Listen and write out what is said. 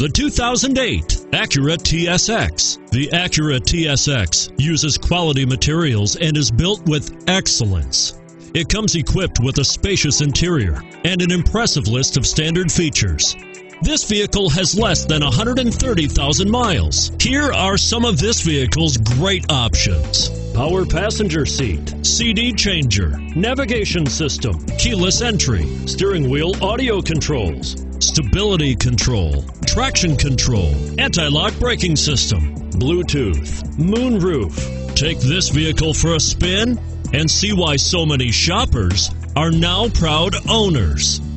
The 2008 Acura TSX. The Acura TSX uses quality materials and is built with excellence. It comes equipped with a spacious interior and an impressive list of standard features. This vehicle has less than 130,000 miles. Here are some of this vehicle's great options: power passenger seat, CD changer, navigation system, keyless entry, steering wheel audio controls, stability control, traction control, anti-lock braking system, Bluetooth, moonroof. Take this vehicle for a spin and see why so many shoppers are now proud owners.